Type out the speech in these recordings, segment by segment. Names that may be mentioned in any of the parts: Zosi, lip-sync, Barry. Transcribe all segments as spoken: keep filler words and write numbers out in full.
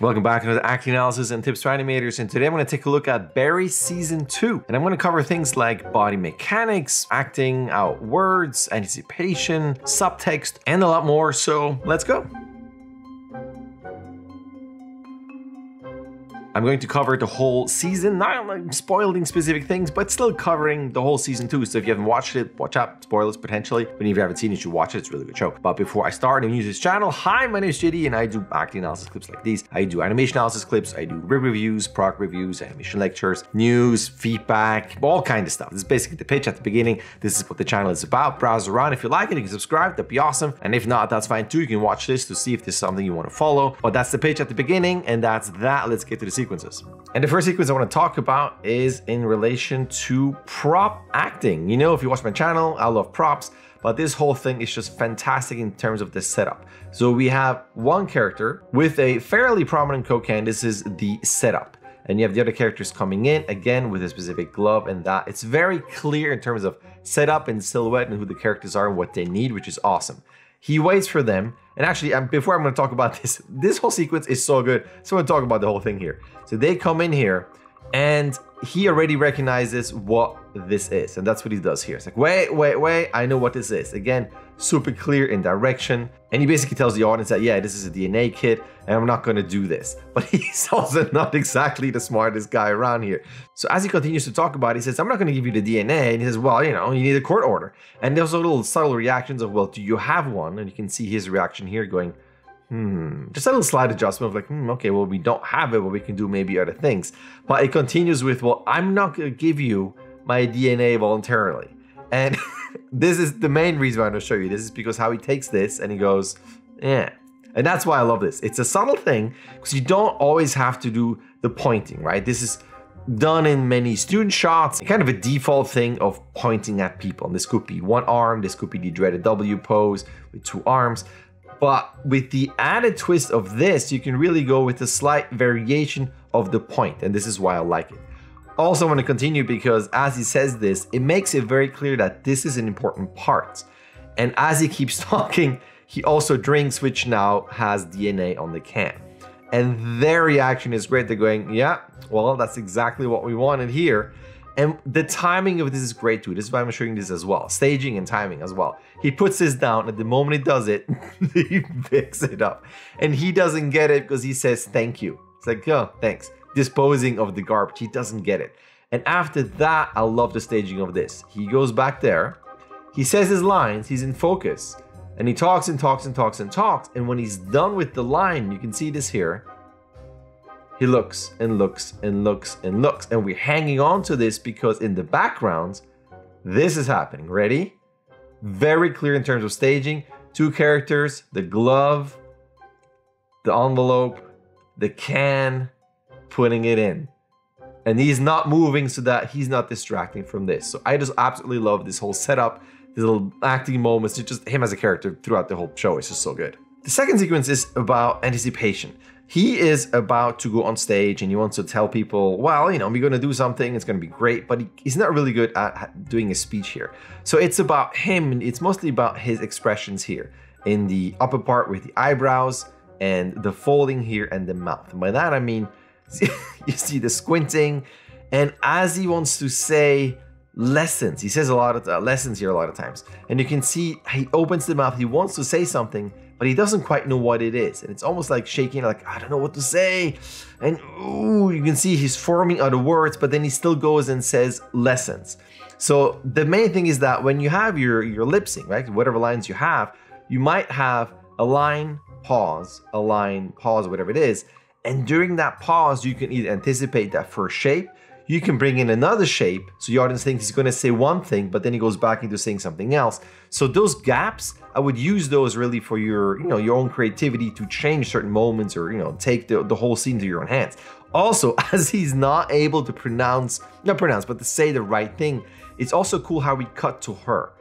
Welcome back to the Acting Analysis and Tips for Animators, and today I'm going to take a look at Barry Season two. And I'm going to cover things like body mechanics, acting out words, anticipation, subtext, and a lot more, so let's go! I'm going to cover the whole season, not spoiling specific things, but still covering the whole season too. So if you haven't watched it, watch out, spoilers potentially. But if you haven't seen it, you should watch it, it's a really good show. But before I start, I'm new to this channel. Hi, my name is J D and I do acting analysis clips like these. I do animation analysis clips, I do rig reviews, product reviews, animation lectures, news, feedback, all kinds of stuff. This is basically the pitch at the beginning. This is what the channel is about. Browse around. If you like it, you can subscribe, that'd be awesome. And if not, that's fine too. You can watch this to see if there's something you want to follow. But that's the pitch at the beginning, and that's that. Let's get to the sequence. And the first sequence I want to talk about is in relation to prop acting. You know, if you watch my channel, I love props, but this whole thing is just fantastic in terms of the setup. So we have one character with a fairly prominent cocaine. This is the setup. And you have the other characters coming in, again, with a specific glove and that. It's very clear in terms of setup and silhouette and who the characters are and what they need, which is awesome. He waits for them. And actually, um, before I'm going to talk about this, this whole sequence is so good. So I'm going to talk about the whole thing here. So they come in here and he already recognizes what this is. And that's what he does here. It's like, wait, wait, wait. I know what this is. Again, super clear in direction. And he basically tells the audience that, yeah, this is a D N A kit and I'm not going to do this. But he's also not exactly the smartest guy around here. So as he continues to talk about it, he says, I'm not going to give you the D N A. And he says, well, you know, you need a court order. And there's a little subtle reactions of, well, do you have one? And you can see his reaction here going, hmm, just a little slight adjustment of like, hmm, okay, well, we don't have it, but we can do maybe other things. But it continues with, well, I'm not going to give you my D N A voluntarily. And this is the main reason why I'm going to show you this is because how he takes this and he goes, yeah. And that's why I love this. It's a subtle thing because you don't always have to do the pointing, right? This is done in many student shots, kind of a default thing of pointing at people. And this could be one arm, this could be the dreaded W pose with two arms. But with the added twist of this, you can really go with a slight variation of the point. And this is why I like it. Also want to continue because as he says this, it makes it very clear that this is an important part. And as he keeps talking, he also drinks, which now has D N A on the can. And their reaction is great. They're going, yeah, well, that's exactly what we wanted here. And the timing of this is great too. This is why I'm showing this as well. Staging and timing as well. He puts this down, and the moment he does it, he picks it up. And he doesn't get it because he says, thank you. It's like, oh, thanks. Disposing of the garbage. He doesn't get it. And after that, I love the staging of this. He goes back there. He says his lines. He's in focus. And he talks and talks and talks and talks. And when he's done with the line, you can see this here. He looks and looks and looks and looks. And we're hanging on to this because in the background, this is happening. Ready? Very clear in terms of staging. Two characters, the glove, the envelope, the can, putting it in. And he's not moving so that he's not distracting from this. So I just absolutely love this whole setup, these little acting moments, just him as a character throughout the whole show. It's just so good. The second sequence is about anticipation. He is about to go on stage and he wants to tell people, well, you know, we're going to do something, it's going to be great, but he, he's not really good at doing a speech here. So it's about him, and it's mostly about his expressions here in the upper part with the eyebrows and the folding here and the mouth. And by that I mean, you see the squinting, and as he wants to say lessons, he says a lot of uh, lessons here a lot of times, and you can see he opens the mouth, he wants to say something, but he doesn't quite know what it is. And it's almost like shaking, like, I don't know what to say. And ooh, you can see he's forming other words, but then he still goes and says lessons. So the main thing is that when you have your, your lip sync, right? Whatever lines you have, you might have a line, pause, a line, pause, whatever it is. And during that pause, you can either anticipate that first shape, you can bring in another shape, so the audience thinks he's going to say one thing, but then he goes back into saying something else. So those gaps, I would use those really for your, you know, your own creativity to change certain moments or, you know, take the, the whole scene to your own hands. Also, as he's not able to pronounce, not pronounce, but to say the right thing, it's also cool how we cut to her.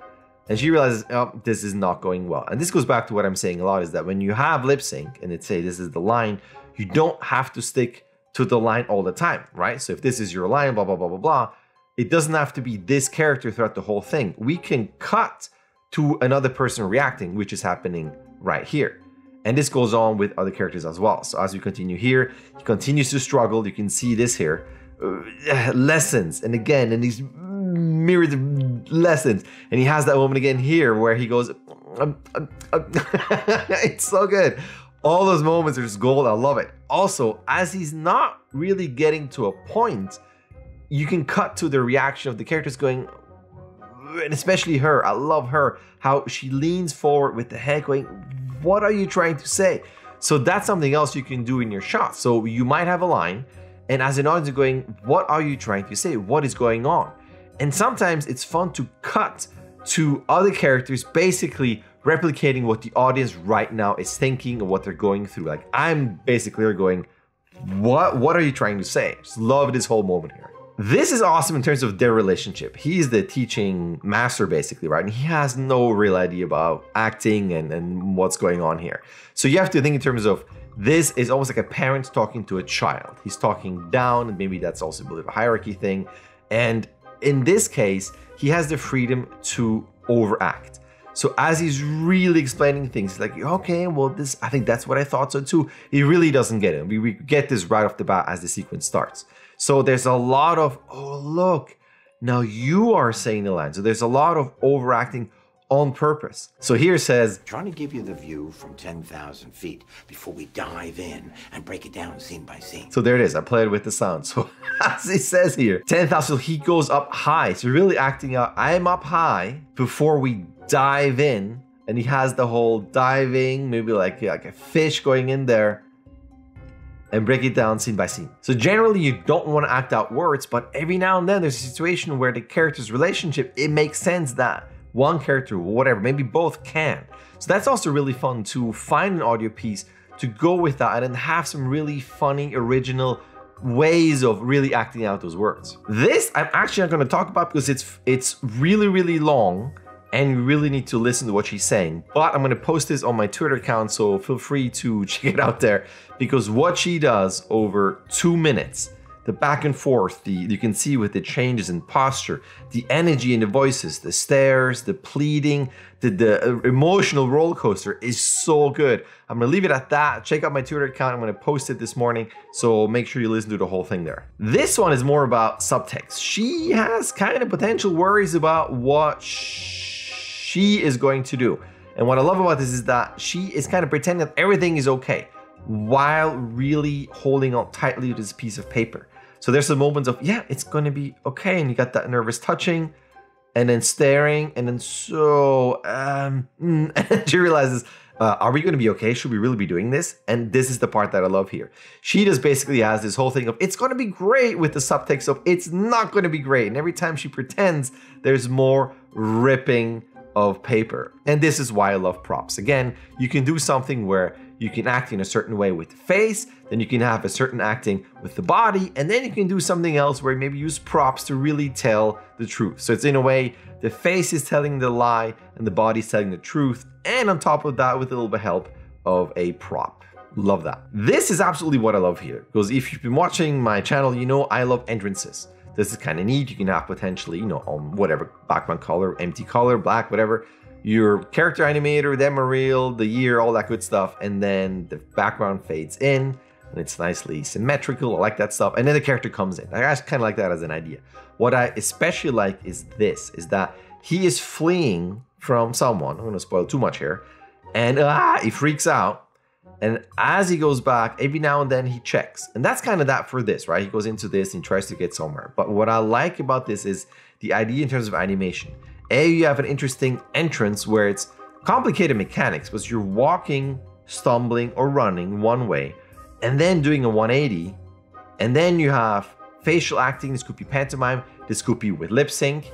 And she realizes, oh, this is not going well. And this goes back to what I'm saying a lot, is that when you have lip sync and it's say, this is the line, you don't have to stick to the line all the time, right? So if this is your line, blah, blah, blah, blah, blah, it doesn't have to be this character throughout the whole thing. We can cut to another person reacting, which is happening right here. And this goes on with other characters as well. So as we continue here, he continues to struggle. You can see this here. Uh, lessons, and again, and these myriad lessons. And he has that moment again here where he goes, um, um, um. It's so good. All those moments are just gold. I love it. Also, as he's not really getting to a point, you can cut to the reaction of the characters going, and especially her. I love her, how she leans forward with the head going, what are you trying to say? So that's something else you can do in your shot. So you might have a line, and as an audience going, what are you trying to say? What is going on? And sometimes it's fun to cut to other characters basically replicating what the audience right now is thinking and what they're going through. Like, I'm basically going, what, what are you trying to say? Just love this whole moment here. This is awesome in terms of their relationship. He's the teaching master basically, right? And he has no real idea about acting and, and what's going on here. So you have to think in terms of, this is almost like a parent talking to a child. He's talking down, and maybe that's also a bit of a hierarchy thing. And in this case, he has the freedom to overact. So as he's really explaining things, like, okay, well, this, I think that's what I thought so too. He really doesn't get it. We, we get this right off the bat as the sequence starts. So there's a lot of, oh, look, now you are saying the line. So there's a lot of overacting on purpose. So here it says, trying to give you the view from ten thousand feet before we dive in and break it down scene by scene. So there it is, I played with the sound. So as it says here, ten thousand, he goes up high. So really acting out, I'm up high before we dive in. And he has the whole diving, maybe like, like a fish going in there, and break it down scene by scene. So generally you don't want to act out words, but every now and then there's a situation where the character's relationship, it makes sense that one character, whatever, maybe both can. So that's also really fun to find an audio piece to go with that and then have some really funny, original ways of really acting out those words. This I'm actually not going to talk about because it's it's really, really long and you really need to listen to what she's saying. But I'm going to post this on my Twitter account, so feel free to check it out there, because what she does over two minutes, the back and forth, the, you can see with the changes in posture, the energy in the voices, the stares, the pleading, the, the emotional roller coaster is so good. I'm gonna leave it at that. Check out my Twitter account. I'm gonna post it this morning, so make sure you listen to the whole thing there. This one is more about subtext. She has kind of potential worries about what she is going to do. And what I love about this is that she is kind of pretending that everything is okay while really holding on tightly to this piece of paper. So there's some moments of, yeah, it's gonna be okay. And you got that nervous touching and then staring and then so, um, and she realizes, uh, are we gonna be okay? Should we really be doing this? And this is the part that I love here. She just basically has this whole thing of, it's gonna be great, with the subtext of, it's not gonna be great. And every time she pretends, there's more ripping of paper. And this is why I love props. Again, you can do something where you can act in a certain way with the face, then you can have a certain acting with the body, and then you can do something else where maybe use props to really tell the truth. So it's in a way, the face is telling the lie and the body is telling the truth. And on top of that, with a little bit of help of a prop. Love that. This is absolutely what I love here, because if you've been watching my channel, you know I love entrances. This is kind of neat. You can have potentially, you know, on whatever background color, empty color, black, whatever, your character animator, demo reel, the year, all that good stuff. And then the background fades in and it's nicely symmetrical. I like that stuff. And then the character comes in. I kind of like that as an idea. What I especially like is this, is that he is fleeing from someone. I'm going to spoil too much here. And ah, he freaks out. And as he goes back, every now and then he checks. And that's kind of that for this, right? He goes into this and tries to get somewhere. But what I like about this is the idea in terms of animation. A, you have an interesting entrance where it's complicated mechanics, but you're walking, stumbling, or running one way, and then doing a one eighty. And then you have facial acting. This could be pantomime. This could be with lip sync.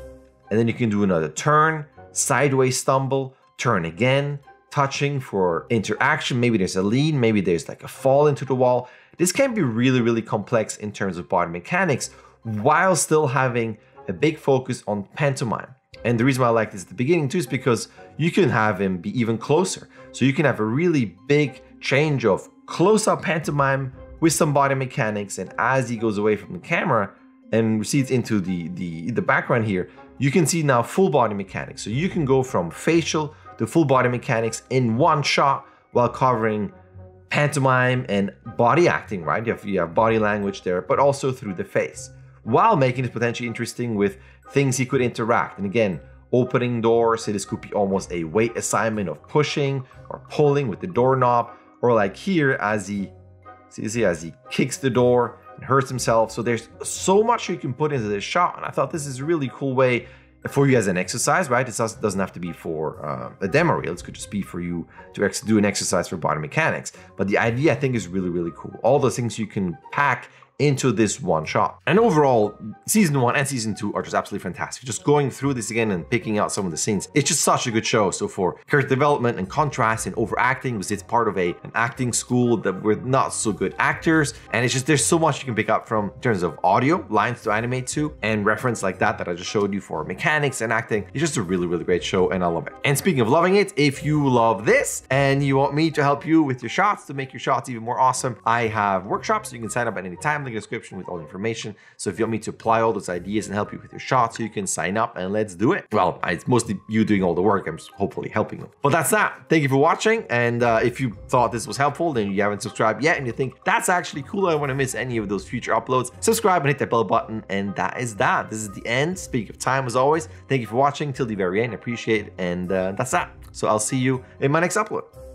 And then you can do another turn, sideways stumble, turn again, touching for interaction. Maybe there's a lean, maybe there's like a fall into the wall. This can be really, really complex in terms of body mechanics while still having a big focus on pantomime. And the reason why I like this at the beginning too is because you can have him be even closer. So you can have a really big change of close-up pantomime with some body mechanics, and as he goes away from the camera and recedes into the, the, the background here, you can see now full body mechanics. So you can go from facial to full body mechanics in one shot while covering pantomime and body acting, right? You have, you have body language there, but also through the face, while making it potentially interesting with things he could interact. And again, opening doors, so this could be almost a weight assignment of pushing or pulling with the doorknob, or like here as he, see, as he kicks the door and hurts himself. So there's so much you can put into this shot, and I thought this is a really cool way for you as an exercise, right? It doesn't have to be for uh, a demo reel. It could just be for you to ex do an exercise for body mechanics. But the idea, I think, is really, really cool. All the things you can pack into this one shot. And overall, season one and season two are just absolutely fantastic. Just going through this again and picking out some of the scenes, it's just such a good show. So for character development and contrast and overacting, because it's part of a, an acting school that we're not so good actors. And it's just, there's so much you can pick up from in terms of audio, lines to animate to, and reference like that that I just showed you for mechanics and acting. It's just a really, really great show, and I love it. And speaking of loving it, if you love this and you want me to help you with your shots to make your shots even more awesome, I have workshops. You can sign up at any time. Link in the description with all the information. So if you want me to apply all those ideas and help you with your shots, you can sign up and let's do it. Well, it's mostly you doing all the work. I'm just hopefully helping you. But that's that. Thank you for watching. And uh, if you thought this was helpful, then you haven't subscribed yet and you think that's actually cool, I don't want to miss any of those future uploads, subscribe and hit that bell button. And that is that. This is the end. Speaking of time, as always, thank you for watching till the very end. I appreciate it. And uh, that's that. So I'll see you in my next upload.